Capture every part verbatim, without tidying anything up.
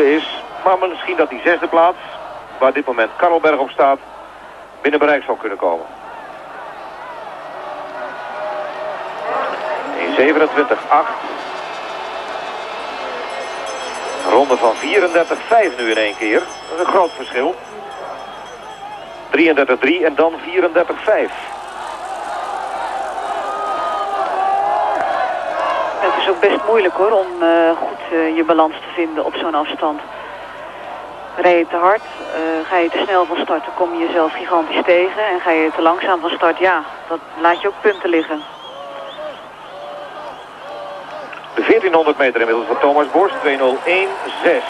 is, maar misschien dat die zesde plaats, waar dit moment Karelberg op staat, binnen bereik zou kunnen komen. zevenentwintig acht. Ronde van vierendertig vijf nu in één keer. Dat is een groot verschil. drieëndertig drie en dan vierendertig vijf. Het is ook best moeilijk hoor om uh, goed uh, je balans te vinden op zo'n afstand. Rij je te hard, uh, ga je te snel van start, dan kom je jezelf gigantisch tegen. En ga je te langzaam van start, ja, dat laat je ook punten liggen. De veertienhonderd meter inmiddels van Thomas Bos, twee nul een zes.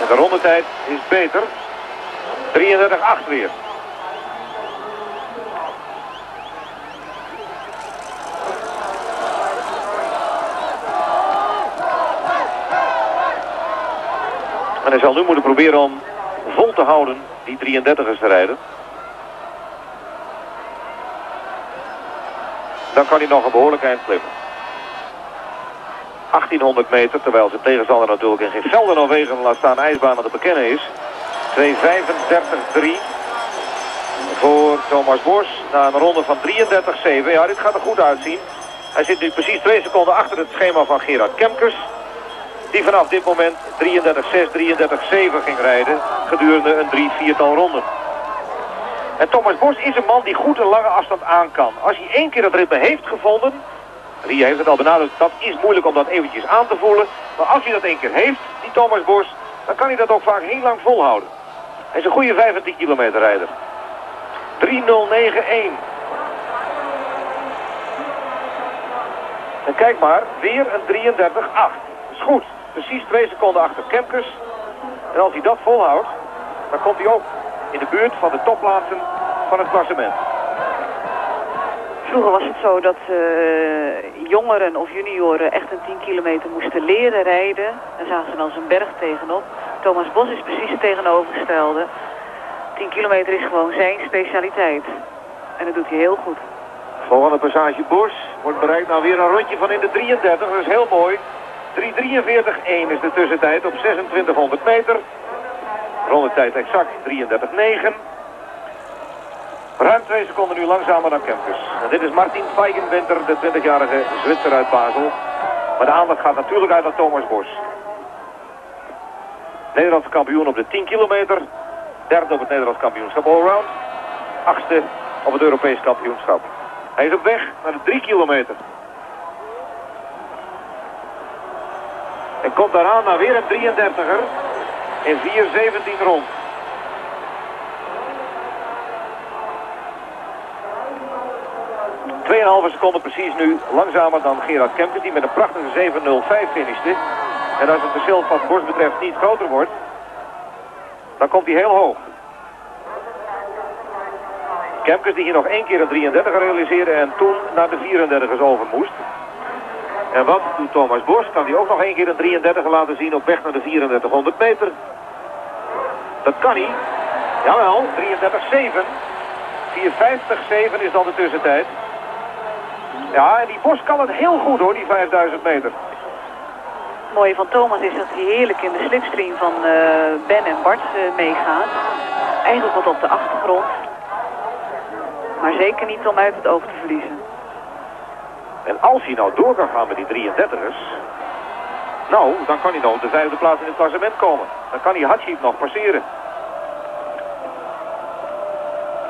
En de rondetijd is beter. drieëndertig acht weer. En hij zal nu moeten proberen om vol te houden die drieëndertigers te rijden. Dan kan hij nog een behoorlijk eind klimmen. achttienhonderd meter, terwijl zijn tegenstander natuurlijk in geen velden of wegen laat staan ijsbanen te bekennen is. twee vijfendertig drie voor Thomas Bos na een ronde van drieëndertig zeven. Ja, dit gaat er goed uitzien. Hij zit nu precies twee seconden achter het schema van Gerard Kemkers. Die vanaf dit moment drieëndertig zes, drieëndertig zeven ging rijden gedurende een drie, viertal ronden. En Thomas Bos is een man die goed een lange afstand aan kan. Als hij één keer dat ritme heeft gevonden, Ria heeft het al benadrukt, dat is moeilijk om dat eventjes aan te voelen. Maar als hij dat één keer heeft, die Thomas Bos, dan kan hij dat ook vaak heel lang volhouden. Hij is een goede vijfentien kilometer rijder. drie nul negen een. En kijk maar, weer een drieëndertig acht. Dat is goed. Precies twee seconden achter Kemkers. En als hij dat volhoudt, dan komt hij ook in de buurt van de topplaatsen van het klassement. Vroeger was het zo dat uh, jongeren of junioren echt een tien kilometer moesten leren rijden. Daar zagen ze dan zo'n berg tegenop. Thomas Bos is precies het tegenovergestelde. tien kilometer is gewoon zijn specialiteit. En dat doet hij heel goed. Volgende passage Bos wordt bereikt nou weer een rondje van in de drieëndertig. Dat is heel mooi. drie drieënveertig één is de tussentijd op zesentwintighonderd meter. Rondetijd exact drieëndertig negen. Ruim twee seconden nu langzamer dan Kemkers. En dit is Martin Feigenwinter, de twintigjarige Zwitser uit Basel. Maar de aandacht gaat natuurlijk uit naar Thomas Bos. Nederlandse kampioen op de tien kilometer. Derde op het Nederlands kampioenschap allround. Achtste op het Europees kampioenschap. Hij is op weg naar de drie kilometer. En komt daaraan naar weer een drieëndertiger. In vier zeventien rond. tweeënhalve seconden precies nu langzamer dan Gerard Kemkers, die met een prachtige zeven nul vijf finishte. En als het verschil van Bos betreft niet groter wordt, dan komt hij heel hoog. Kemkers die hier nog één keer een drieëndertig realiseerde en toen naar de vierendertigers over moest. En wat doet Thomas Bos? Kan hij ook nog één keer een drieëndertig laten zien op weg naar de vierendertighonderd meter? Dat kan hij. Jawel, drieëndertig zeven. vier vijftig zeven is dan de tussentijd. Ja, en die Bos kan het heel goed hoor, die vijfduizend meter. Het mooie van Thomas is dat hij heerlijk in de slipstream van uh, Ben en Bart uh, meegaat. Eigenlijk wat op de achtergrond. Maar zeker niet om uit het oog te verliezen. En als hij nou door kan gaan met die drieëndertigers... Nou, dan kan hij nou op de vijfde plaats in het klassement komen. Dan kan hij Hatschi nog passeren.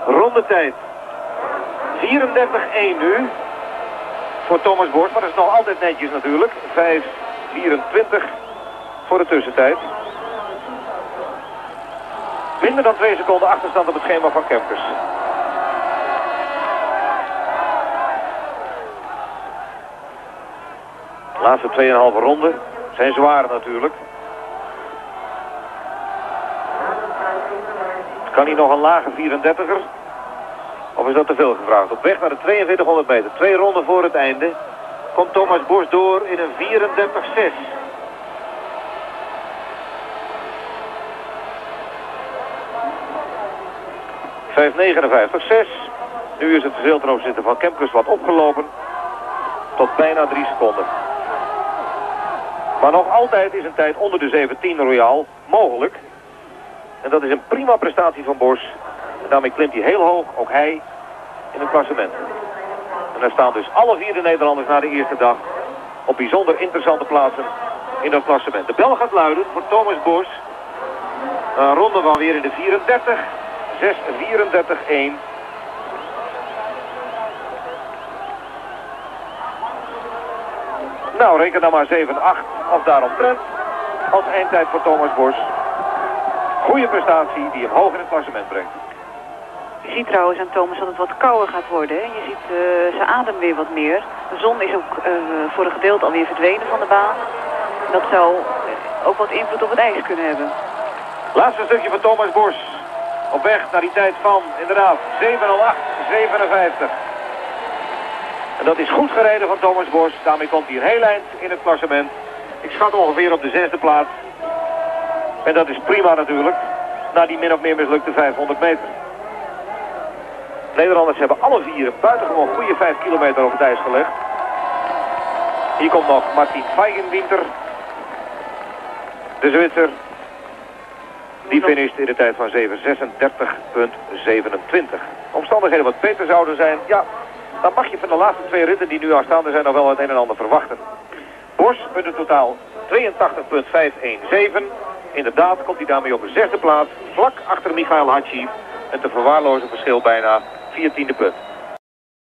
Rondetijd. vierendertig één nu. Voor Thomas Bos, maar dat is nog altijd netjes natuurlijk. vijf vierentwintig voor de tussentijd. Minder dan twee seconden achterstand op het schema van Kemkers. De laatste tweeënhalve ronde zijn zwaar natuurlijk. Kan hij nog een lage vierendertiger? Of is dat te veel gevraagd? Op weg naar de tweeënveertighonderd meter. Twee ronden voor het einde. Komt Thomas Bos door in een vierendertig zes. vijf negenenvijftig zes. Nu is het verschil ten opzichte van Kemkers wat opgelopen. Tot bijna drie seconden. Maar nog altijd is een tijd onder de zeventien Royal mogelijk. En dat is een prima prestatie van Bos. En daarmee klimt hij heel hoog, ook hij, in het klassement. En daar staan dus alle vier de Nederlanders na de eerste dag op bijzonder interessante plaatsen in dat klassement. De bel gaat luiden voor Thomas Bos. Een ronde van weer in de vierendertig. zes vierendertig een. Nou, reken dan maar zeven acht als daaromtrent als eindtijd voor Thomas Bos. Goede prestatie die hem hoog in het klassement brengt. Je ziet trouwens aan Thomas dat het wat kouder gaat worden. Hè? Je ziet uh, zijn adem weer wat meer. De zon is ook uh, voor een gedeelte alweer verdwenen van de baan. Dat zou uh, ook wat invloed op het ijs kunnen hebben. Laatste stukje van Thomas Bos. Op weg naar die tijd van, inderdaad, zeven nul acht zevenenvijftig. En dat is goed gereden van Thomas Bos. Daarmee komt hij een heel eind in het klassement. Ik schat ongeveer op de zesde plaats. En dat is prima natuurlijk. Na die min of meer mislukte vijfhonderd meter. De Nederlanders hebben alle vier een buitengewoon goede vijf kilometer over het ijs gelegd. Hier komt nog Martin Feigenwinter. De Zwitser. Die finisht in de tijd van zeven zesendertig zevenentwintig. Omstandigheden wat beter zouden zijn. Ja, dan mag je van de laatste twee ritten die nu aanstaande zijn nog wel het een en ander verwachten. Bos met een totaal tweeëntachtig komma vijfhonderdzeventien. Inderdaad komt hij daarmee op de zesde plaats. Vlak achter Michael Hatschi. En te verwaarlozen verschil bijna. Viertiende punt.